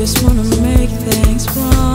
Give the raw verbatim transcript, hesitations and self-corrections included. just wanna make things wrong.